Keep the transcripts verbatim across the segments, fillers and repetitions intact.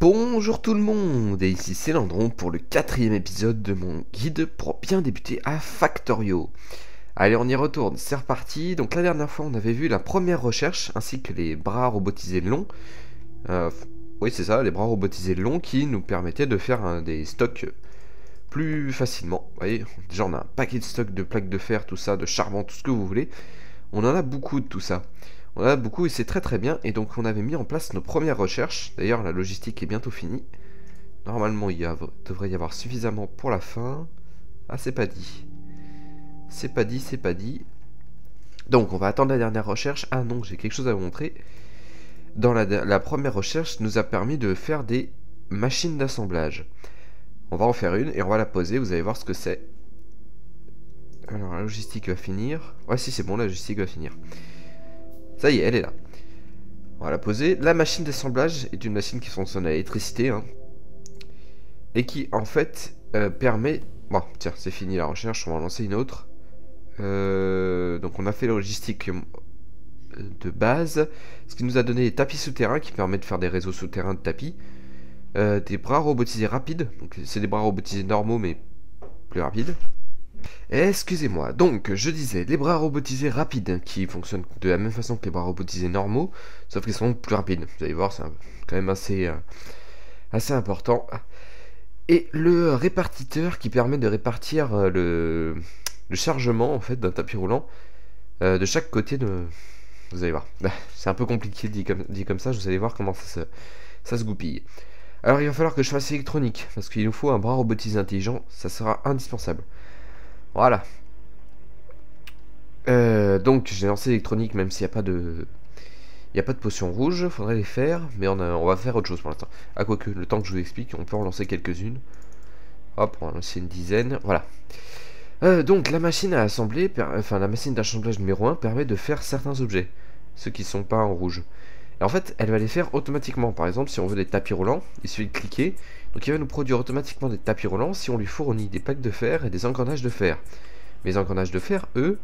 Bonjour tout le monde, et ici Selandron pour le quatrième épisode de mon guide pour bien débuter à Factorio. Allez, on y retourne, c'est reparti. Donc la dernière fois on avait vu la première recherche ainsi que les bras robotisés longs. Euh, oui c'est ça, les bras robotisés longs qui nous permettaient de faire hein, des stocks plus facilement. Vous voyez, déjà on a un paquet de stocks de plaques de fer, tout ça, de charbon, tout ce que vous voulez. On en a beaucoup de tout ça. On en a beaucoup et c'est très très bien, et donc on avait mis en place nos premières recherches. D'ailleurs la logistique est bientôt finie. Normalement il y a, devrait y avoir suffisamment pour la fin. Ah c'est pas dit. C'est pas dit, c'est pas dit. Donc on va attendre la dernière recherche. Ah non, j'ai quelque chose à vous montrer. Dans la, la première recherche nous a permis de faire des machines d'assemblage. On va en faire une et on va la poser, vous allez voir ce que c'est. Alors la logistique va finir. Ouais si c'est bon, la logistique va finir. Ça y est, elle est là. On va la poser. La machine d'assemblage est une machine qui fonctionne à l'électricité. Hein, et qui, en fait, euh, permet... Bon, tiens, c'est fini la recherche. On va en lancer une autre. Euh, donc, on a fait la logistique de base. Ce qui nous a donné les tapis souterrains qui permettent de faire des réseaux souterrains de tapis. Euh, des bras robotisés rapides. Donc, c'est des bras robotisés normaux, mais plus rapides. Excusez-moi, donc je disais les bras robotisés rapides qui fonctionnent de la même façon que les bras robotisés normaux, sauf qu'ils sont plus rapides. Vous allez voir, c'est quand même assez, euh, assez important. Et le répartiteur qui permet de répartir euh, le, le chargement en fait d'un tapis roulant euh, de chaque côté de. Vous allez voir, c'est un peu compliqué dit comme, dit comme ça. Vous allez voir comment ça se, ça se goupille. Alors il va falloir que je fasse électronique parce qu'il nous faut un bras robotisé intelligent, ça sera indispensable. Voilà. Euh, donc j'ai lancé l'électronique même s'il n'y a pas de... Il n'y a pas de potion rouge, faudrait les faire, mais on, a... on va faire autre chose pour l'instant. Ah quoique, le temps que je vous explique, on peut en lancer quelques-unes. Hop, on va lancer une dizaine, voilà. Euh, donc la machine à assembler, per... enfin la machine d'assemblage numéro un permet de faire certains objets, ceux qui ne sont pas en rouge. Et en fait, elle va les faire automatiquement. Par exemple, si on veut des tapis roulants, il suffit de cliquer. Donc il va nous produire automatiquement des tapis roulants si on lui fournit des plaques de fer et des engrenages de fer. Mais les engrenages de fer, eux,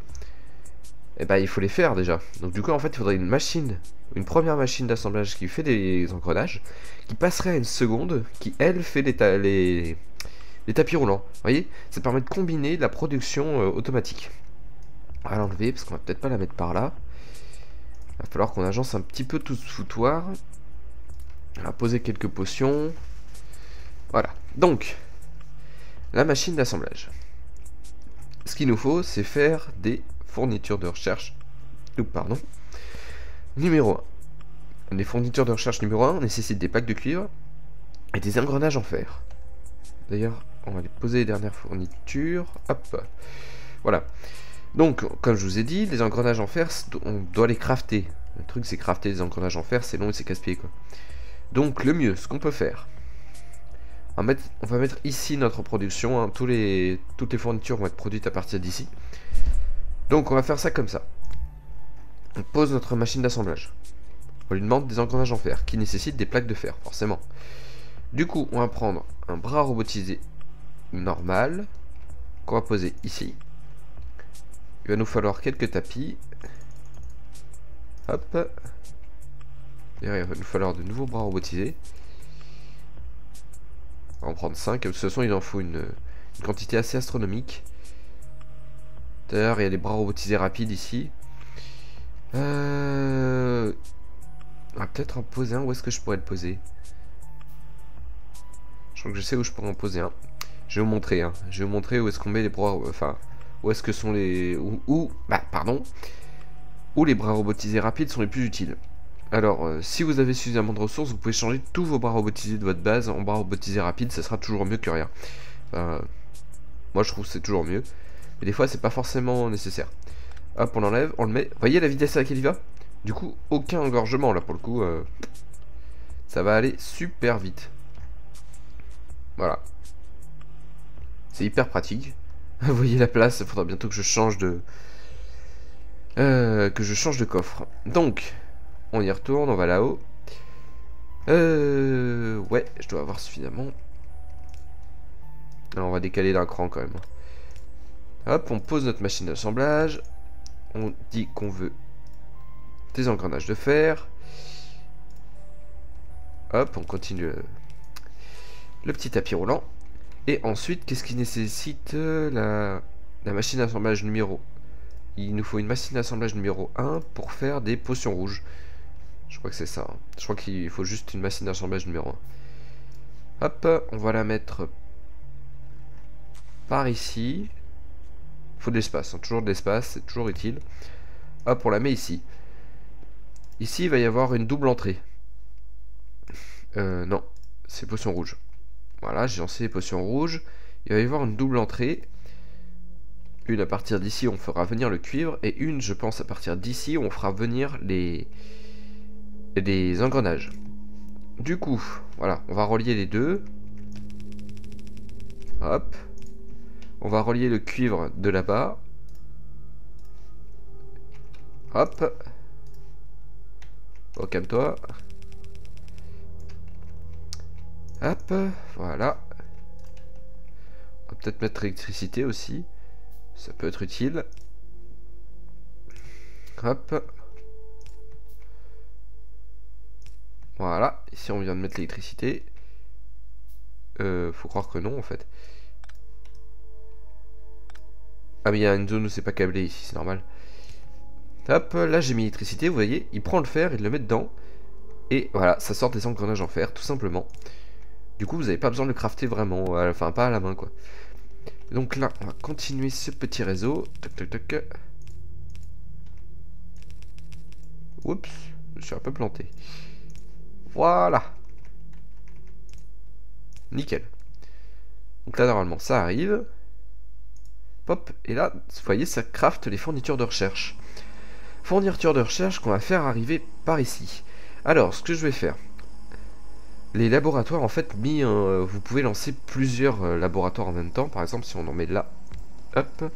eh ben, il faut les faire déjà. Donc du coup, en fait, il faudrait une machine, une première machine d'assemblage qui fait des engrenages, qui passerait à une seconde, qui, elle, fait les, ta les... les tapis roulants. Vous voyez, ça permet de combiner la production euh, automatique. On va l'enlever, parce qu'on va peut-être pas la mettre par là. Il va falloir qu'on agence un petit peu tout ce foutoir. On va poser quelques potions. Voilà, donc, la machine d'assemblage. Ce qu'il nous faut, c'est faire des fournitures de recherche. Ou pardon. Numéro un. Les fournitures de recherche numéro un nécessitent des plaques de cuivre et des engrenages en fer. D'ailleurs, on va les poser les dernières fournitures. Hop. Voilà. Donc, comme je vous ai dit, les engrenages en fer, on doit les crafter. Le truc, c'est crafter des engrenages en fer, c'est long et c'est casse-pied, quoi. Donc, le mieux, ce qu'on peut faire... On va, mettre, on va mettre ici notre production, hein. Tous les, toutes les fournitures vont être produites à partir d'ici. Donc on va faire ça comme ça. On pose notre machine d'assemblage. On lui demande des engrenages en fer, qui nécessitent des plaques de fer, forcément. Du coup, on va prendre un bras robotisé normal, qu'on va poser ici. Il va nous falloir quelques tapis. Hop. Derrière, il va nous falloir de nouveaux bras robotisés. On va en prendre cinq, de toute façon il en faut une, une quantité assez astronomique. D'ailleurs il y a des bras robotisés rapides ici. Euh... On va peut-être en poser un, où est-ce que je pourrais le poser? Je crois que je sais où je pourrais en poser un. Je vais vous montrer, hein. Je vais vous montrer où est-ce qu'on met les bras... Enfin, où est-ce que sont les... Où, où... Bah, pardon. Où les bras robotisés rapides sont les plus utiles. Alors, euh, si vous avez suffisamment de ressources, vous pouvez changer tous vos bras robotisés de votre base en bras robotisés rapides, ça sera toujours mieux que rien. Euh, moi, je trouve que c'est toujours mieux. Mais des fois, c'est pas forcément nécessaire. Hop, on l'enlève, on le met. Voyez la vitesse à laquelle il va? Du coup, aucun engorgement, là, pour le coup. Euh, ça va aller super vite. Voilà. C'est hyper pratique. Vous voyez la place, il faudra bientôt que je change de... Euh, que je change de coffre. Donc... On y retourne, on va là-haut. Euh... Ouais, je dois avoir suffisamment. Alors on va décaler d'un cran quand même. Hop, on pose notre machine d'assemblage. On dit qu'on veut des engrenages de fer. Hop, on continue le petit tapis roulant. Et ensuite, qu'est-ce qui nécessite la, la machine d'assemblage numéro? Il nous faut une machine d'assemblage numéro un pour faire des potions rouges. Je crois que c'est ça. Hein. Je crois qu'il faut juste une machine d'assemblage numéro un. Hop, on va la mettre par ici. Il faut de l'espace, hein. Toujours de l'espace, c'est toujours utile. Hop, on la met ici. Ici, il va y avoir une double entrée. Euh, non, c'est potions rouges. Voilà, j'ai lancé les potions rouges. Il va y avoir une double entrée. Une à partir d'ici, on fera venir le cuivre. Et une, je pense, à partir d'ici, on fera venir les... les engrenages. Du coup, voilà, on va relier les deux. Hop. On va relier le cuivre de là-bas. Hop. Oh, calme-toi. Hop, voilà. On va peut-être mettre l'électricité aussi. Ça peut être utile. Hop. Voilà. Ici, on vient de mettre l'électricité. Euh, faut croire que non, en fait. Ah, mais il y a une zone où c'est pas câblé ici, c'est normal. Hop, là, j'ai mis l'électricité. Vous voyez, il prend le fer, il le met dedans. Et voilà, ça sort des engrenages en fer, tout simplement. Du coup, vous n'avez pas besoin de le crafter vraiment, à la, enfin pas à la main quoi. Donc là, on va continuer ce petit réseau. Toc toc toc. Oups, je suis un peu planté. Voilà. Nickel. Donc là, normalement, ça arrive. Pop, et là, vous voyez, ça crafte les fournitures de recherche. Fournitures de recherche qu'on va faire arriver par ici. Alors, ce que je vais faire... Les laboratoires, en fait, mis, euh, vous pouvez lancer plusieurs euh, laboratoires en même temps. Par exemple, si on en met là, hop,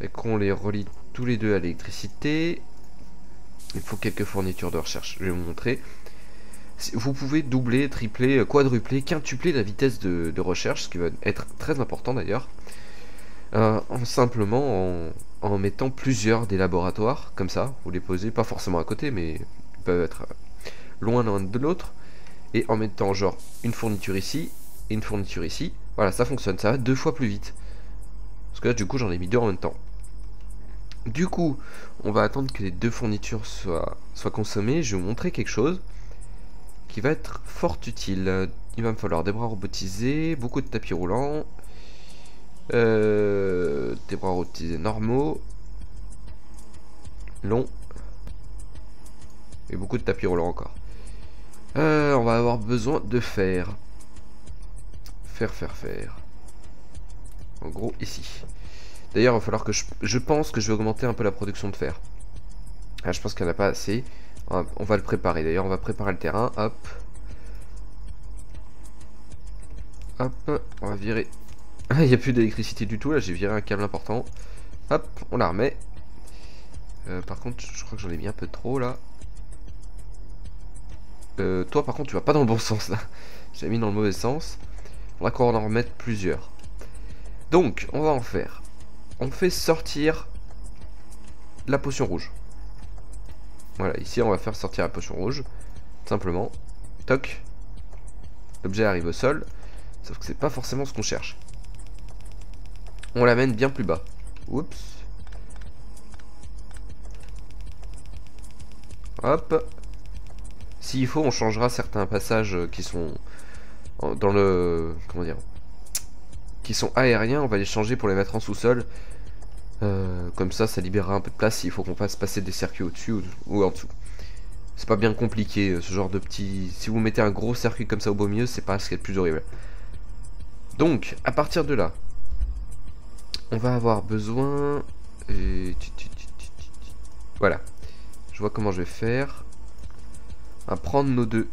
et qu'on les relie tous les deux à l'électricité, il faut quelques fournitures de recherche. Je vais vous montrer. Vous pouvez doubler, tripler, quadrupler, quintupler la vitesse de, de recherche, ce qui va être très important d'ailleurs, euh, en simplement en, en mettant plusieurs des laboratoires, comme ça, vous les posez, pas forcément à côté, mais ils peuvent être loin l'un de l'autre. Et en mettant genre une fourniture ici et une fourniture ici. Voilà, ça fonctionne, ça va deux fois plus vite. Parce que là du coup j'en ai mis deux en même temps. Du coup, on va attendre que les deux fournitures soient, soient consommées. Je vais vous montrer quelque chose qui va être fort utile. Il va me falloir des bras robotisés, beaucoup de tapis roulants, euh, des bras robotisés normaux, longs, et beaucoup de tapis roulants encore. Euh, on va avoir besoin de fer. Faire, faire, faire. En gros, ici. D'ailleurs, il va falloir que je... Je pense que je vais augmenter un peu la production de fer. Ah, je pense qu'il n'y en a pas assez. On va, on va le préparer. D'ailleurs, on va préparer le terrain. Hop. Hop. On va virer... Il n'y a plus d'électricité du tout. Là, j'ai viré un câble important. Hop. On la remet. Euh, par contre, je crois que j'en ai mis un peu trop, là. Euh, toi par contre tu vas pas dans le bon sens là. J'ai mis dans le mauvais sens. On va qu'on en remette plusieurs. Donc on va en faire. On fait sortir la potion rouge. Voilà, ici on va faire sortir la potion rouge. Simplement. Toc. L'objet arrive au sol. Sauf que c'est pas forcément ce qu'on cherche. On l'amène bien plus bas. Oups. Hop. S'il faut, on changera certains passages qui sont dans le... Comment dire? Qui sont aériens, on va les changer pour les mettre en sous-sol. Euh, comme ça, ça libérera un peu de place s'il faut qu'on fasse passer des circuits au-dessus ou, ou en dessous. C'est pas bien compliqué, ce genre de petit... Si vous mettez un gros circuit comme ça au beau milieu, c'est pas ce qui est le plus horrible. Donc, à partir de là, on va avoir besoin... Et... Voilà. Je vois comment je vais faire. On va prendre nos deux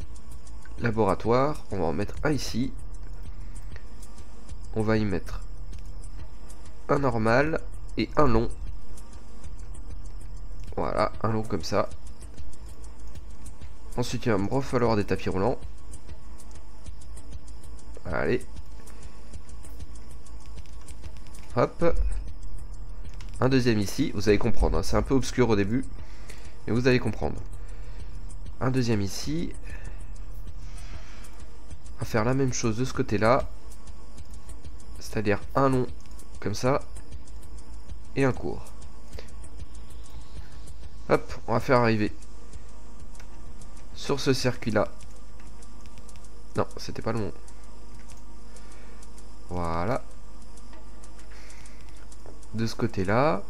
laboratoires. On va en mettre un ici. On va y mettre un normal et un long. Voilà, un long comme ça. Ensuite, il va me falloir des tapis roulants. Allez. Hop. Un deuxième ici. Vous allez comprendre, hein. C'est un peu obscur au début. Mais vous allez comprendre. Un deuxième ici. va faire la même chose de ce côté là, c'est à dire un long comme ça et un court. Hop, on va faire arriver sur ce circuit là. Non, c'était pas le bon. Voilà, de ce côté là,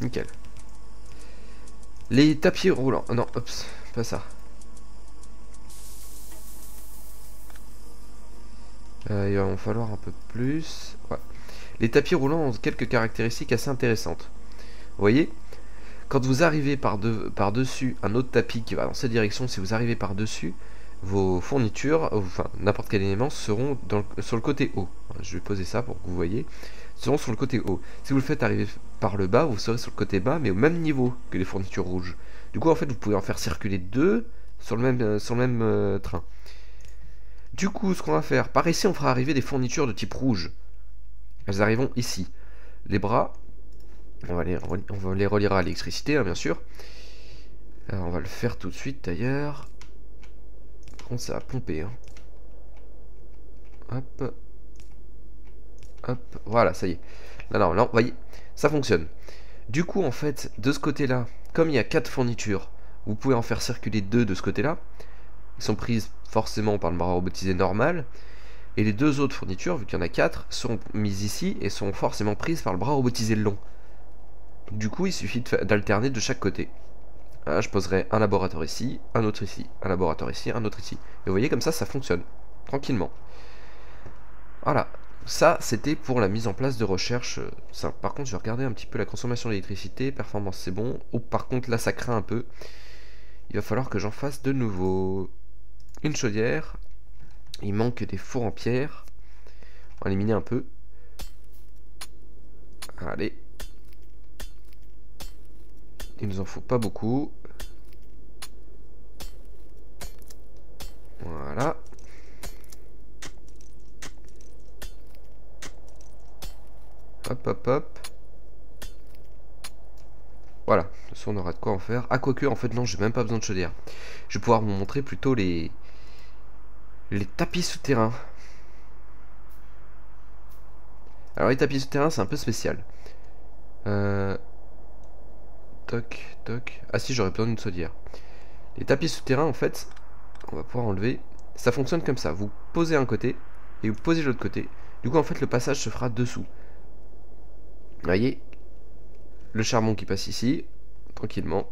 nickel. Les tapis roulants, non, ops, pas ça. Euh, il va en falloir un peu plus. Ouais. Les tapis roulants ont quelques caractéristiques assez intéressantes. Vous voyez, quand vous arrivez par, de, par dessus un autre tapis qui va dans cette direction, si vous arrivez par dessus, vos fournitures, enfin n'importe quel élément, seront dans le, sur le côté haut. Je vais poser ça pour que vous voyez. Seront sur le côté haut. Si vous le faites arriver par le bas, vous serez sur le côté bas, mais au même niveau que les fournitures rouges. Du coup, en fait, vous pouvez en faire circuler deux sur le même, sur le même euh, train. Du coup, ce qu'on va faire, par ici, on fera arriver des fournitures de type rouge. Elles arriveront ici. Les bras, on va les, on va les relier à l'électricité, hein, bien sûr. Alors, on va le faire tout de suite, d'ailleurs. Par contre, ça va pomper. Hein. Hop. Hop. Voilà, ça y est. Là, non, non, voyez, ça fonctionne. Du coup, en fait, de ce côté-là, comme il y a quatre fournitures, vous pouvez en faire circuler deux de ce côté-là. Elles sont prises forcément par le bras robotisé normal, et les deux autres fournitures, vu qu'il y en a quatre, sont mises ici et sont forcément prises par le bras robotisé long. Du coup, il suffit d'alterner de chaque côté. Là, je poserai un laboratoire ici, un autre ici, un laboratoire ici, un autre ici. Et vous voyez, comme ça, ça fonctionne tranquillement. Voilà, ça c'était pour la mise en place de recherche simple. Par contre, je vais regarder un petit peu la consommation d'électricité, performance, c'est bon. Oh, par contre, là, ça craint un peu. Il va falloir que j'en fasse de nouveau. Une chaudière, il manque des fours en pierre, on va éliminer un peu, allez, il nous en faut pas beaucoup, voilà, hop hop hop, voilà, de toute façon on aura de quoi en faire. Ah, quoique, en fait non, j'ai même pas besoin de chaudière, je vais pouvoir vous montrer plutôt les... les tapis souterrains. Alors les tapis souterrains, c'est un peu spécial. Euh... Toc, toc... Ah si, j'aurais besoin d'une chaudière. Les tapis souterrains, en fait, on va pouvoir enlever. Ça fonctionne comme ça. Vous posez un côté et vous posez l'autre côté. Du coup, en fait, le passage se fera dessous. Vous voyez, le charbon qui passe ici, tranquillement.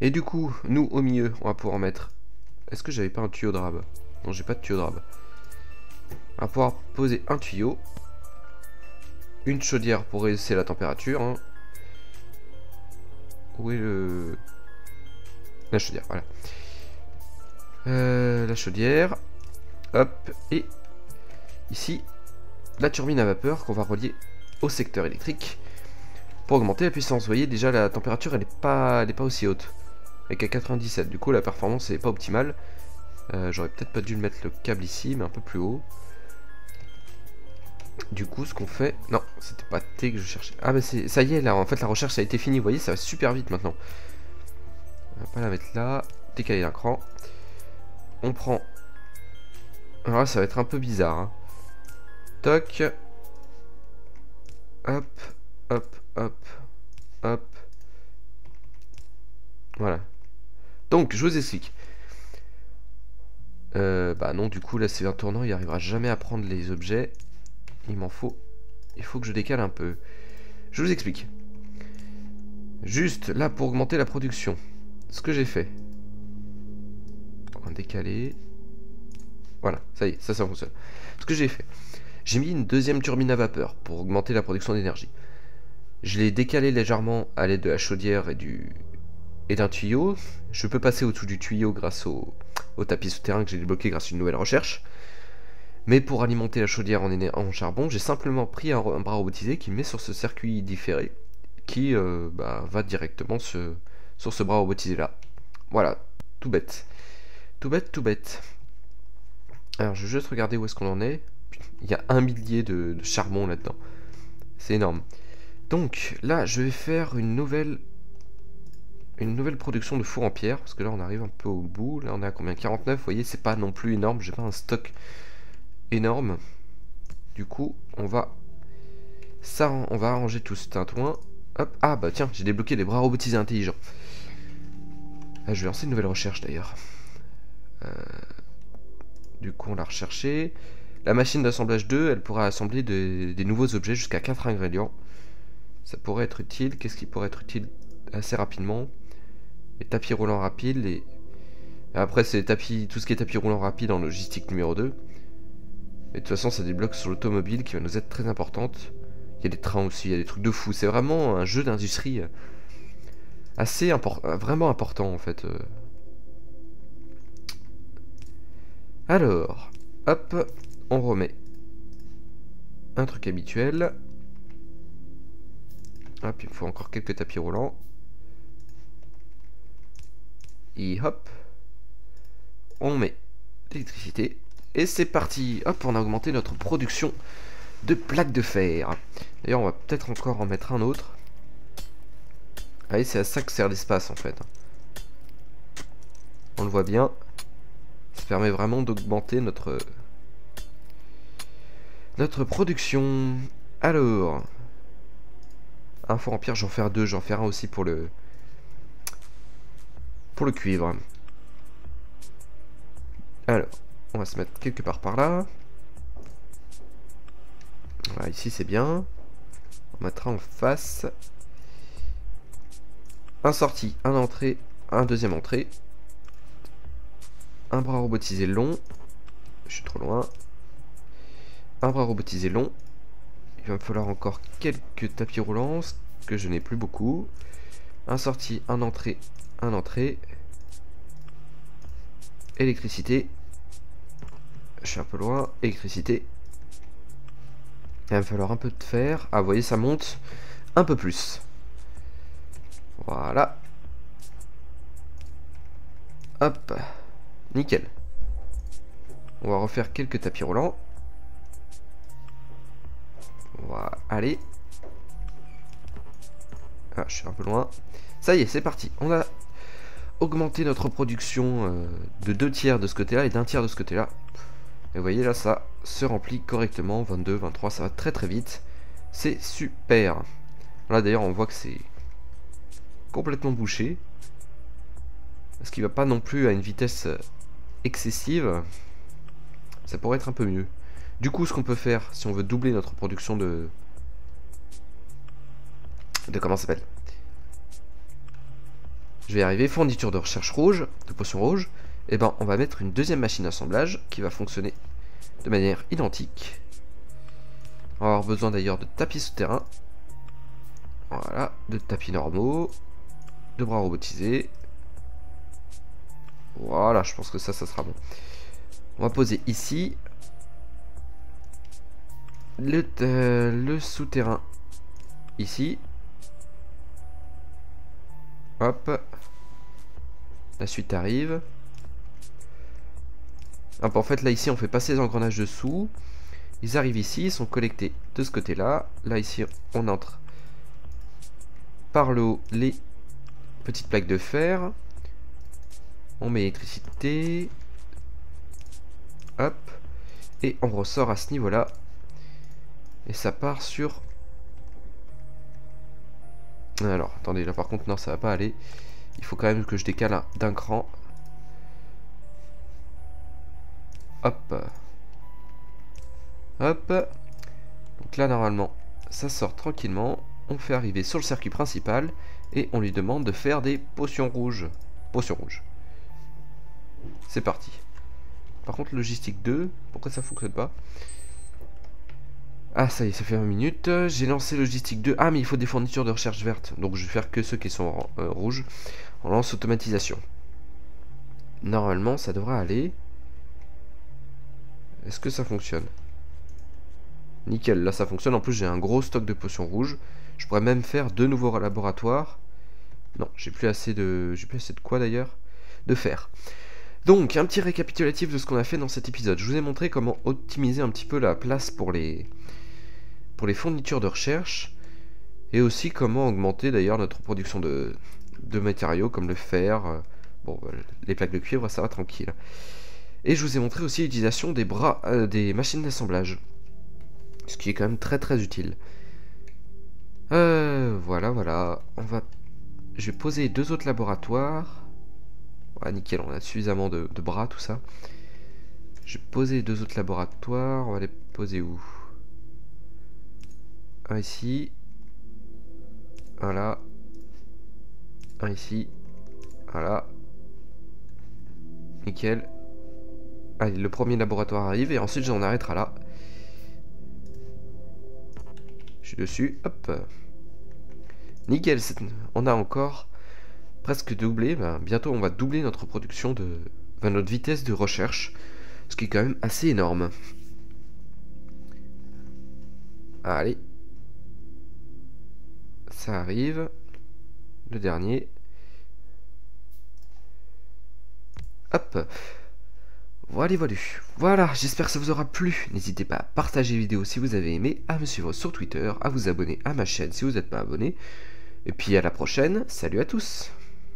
Et du coup, nous, au milieu, on va pouvoir mettre... Est-ce que j'avais pas un tuyau de rab? Non, j'ai pas de tuyau de rab. On va pouvoir poser un tuyau, une chaudière pour réussir la température. Hein. Où est le... La chaudière, voilà. Euh, la chaudière. Hop. Et ici, la turbine à vapeur qu'on va relier au secteur électrique pour augmenter la puissance. Vous voyez, déjà, la température, elle est pas, elle est pas aussi haute. Et qu'à quatre-vingt-dix-sept, du coup la performance n'est pas optimale. Euh, J'aurais peut-être pas dû mettre le câble ici, mais un peu plus haut. Du coup, ce qu'on fait... Non, c'était pas T que je cherchais. Ah bah ça y est, là, en fait la recherche a été finie. Vous voyez, ça va super vite maintenant. On va pas la mettre là. Décaler d'un cran. On prend... Alors là, ça va être un peu bizarre. Hein. Toc. Hop, hop, hop, hop. Voilà. Donc, je vous explique. Euh, bah non, du coup, là, c'est un tournant, il n'arrivera jamais à prendre les objets. Il m'en faut. Il faut que je décale un peu. Je vous explique. Juste, là, pour augmenter la production. Ce que j'ai fait. On va décaler. Voilà, ça y est, ça, ça fonctionne. Ce que j'ai fait. J'ai mis une deuxième turbine à vapeur pour augmenter la production d'énergie. Je l'ai décalé légèrement à l'aide de la chaudière et du... et d'un tuyau. Je peux passer au-dessous du tuyau grâce au, au tapis souterrain que j'ai débloqué grâce à une nouvelle recherche. Mais pour alimenter la chaudière en, en charbon, j'ai simplement pris un, un bras robotisé qui me met sur ce circuit différé, qui euh, bah, va directement ce, sur ce bras robotisé là. Voilà, tout bête. Tout bête, tout bête. Alors je vais juste regarder où est-ce qu'on en est. Il y a un millier de, de charbon là-dedans. C'est énorme. Donc là, je vais faire une nouvelle... une nouvelle production de four en pierre, parce que là on arrive un peu au bout. Là on est à combien, quarante-neuf, vous voyez, c'est pas non plus énorme, j'ai pas un stock énorme. Du coup, on va ça, on va arranger tout ce tintouin. Hop, ah bah tiens, j'ai débloqué les bras robotisés intelligents. Là, je vais lancer une nouvelle recherche d'ailleurs. Euh, du coup, on l'a recherché. La machine d'assemblage deux, elle pourra assembler de, des nouveaux objets jusqu'à quatre ingrédients. Ça pourrait être utile. Qu'est-ce qui pourrait être utile assez rapidement? Les tapis roulants rapides. Les... Après, c'est tapis, tout ce qui est tapis roulants rapides en logistique numéro deux. Et de toute façon, ça débloque sur l'automobile qui va nous être très importante. Il y a des trains aussi, il y a des trucs de fou. C'est vraiment un jeu d'industrie assez important, vraiment important en fait. Alors, hop, on remet un truc habituel. Hop, il me faut encore quelques tapis roulants. Et hop, on met l'électricité. Et c'est parti. Hop, on a augmenté notre production de plaques de fer. D'ailleurs, on va peut-être encore en mettre un autre. Allez, c'est à ça que sert l'espace, en fait. On le voit bien. Ça permet vraiment d'augmenter notre... notre production. Alors... un four en pierre, j'en ferai deux. J'en ferai un aussi pour le... pour le cuivre. Alors... on va se mettre quelque part par là. Voilà, ici c'est bien. On mettra en face un sorti, un entrée, un deuxième entrée, un bras robotisé long. Je suis trop loin. Un bras robotisé long. Il va me falloir encore quelques tapis roulants, que je n'ai plus beaucoup. Un sorti, un entrée, un entrée. Électricité. Je suis un peu loin, électricité. Il va me falloir un peu de fer. Ah, vous voyez, ça monte un peu plus. Voilà. Hop. Nickel. On va refaire quelques tapis roulants. On va aller. Ah, je suis un peu loin. Ça y est, c'est parti. On a augmenté notre production de deux tiers de ce côté-là et d'un tiers de ce côté-là. Et vous voyez là, ça se remplit correctement, vingt-deux, vingt-trois, ça va très très vite, c'est super. Là d'ailleurs on voit que c'est complètement bouché, ce qui va pas non plus à une vitesse excessive, ça pourrait être un peu mieux. Du coup ce qu'on peut faire, si on veut doubler notre production de... de comment ça s'appelle, je vais arriver, fourniture de recherche rouge, de potion rouge. Et eh ben on va mettre une deuxième machine d'assemblage qui va fonctionner de manière identique. On va avoir besoin d'ailleurs de tapis souterrains. Voilà, de tapis normaux, de bras robotisés. Voilà, je pense que ça, ça sera bon. On va poser ici le, euh, le souterrain ici. Hop, la suite arrive. En fait là ici on fait passer les engrenages dessous, ils arrivent ici, ils sont collectés de ce côté là, là ici on entre par le haut les petites plaques de fer, on met l'électricité, hop, et on ressort à ce niveau là, et ça part sur... Alors attendez, là par contre non ça va pas aller, il faut quand même que je décale d'un cran. Hop, hop, donc là normalement ça sort tranquillement, on fait arriver sur le circuit principal et on lui demande de faire des potions rouges, potions rouges, c'est parti. Par contre logistique deux, pourquoi ça fonctionne pas? Ah ça y est, ça fait vingt minutes, j'ai lancé logistique deux, ah mais il faut des fournitures de recherche verte, donc je vais faire que ceux qui sont euh, rouges, on lance automatisation, normalement ça devrait aller. Est-ce que ça fonctionne? Nickel, là ça fonctionne. En plus j'ai un gros stock de potions rouges. Je pourrais même faire deux nouveaux laboratoires. Non, j'ai plus assez de... J'ai plus assez de quoi d'ailleurs? De fer. Donc, un petit récapitulatif de ce qu'on a fait dans cet épisode. Je vous ai montré comment optimiser un petit peu la place pour les... pour les fournitures de recherche. Et aussi comment augmenter d'ailleurs notre production de... de matériaux comme le fer, euh, bon, les plaques de cuivre, ça va tranquille. Et je vous ai montré aussi l'utilisation des bras, euh, des machines d'assemblage, ce qui est quand même très très utile. Euh, voilà, voilà, on va... Je vais poser deux autres laboratoires. Ah, nickel, on a suffisamment de, de bras, tout ça. Je vais poser deux autres laboratoires. On va les poser où? Un ici. Un là. Un ici. Un là. Nickel. Allez, le premier laboratoire arrive et ensuite j'en arrêtera là. Je suis dessus. Hop. Nickel, on a encore presque doublé. Ben, bientôt on va doubler notre production de... Enfin, notre vitesse de recherche. Ce qui est quand même assez énorme. Allez. Ça arrive. Le dernier. Hop. Voilà, voilà. Voilà, j'espère que ça vous aura plu. N'hésitez pas à partager la vidéo si vous avez aimé, à me suivre sur Twitter, à vous abonner à ma chaîne si vous n'êtes pas abonné. Et puis à la prochaine. Salut à tous.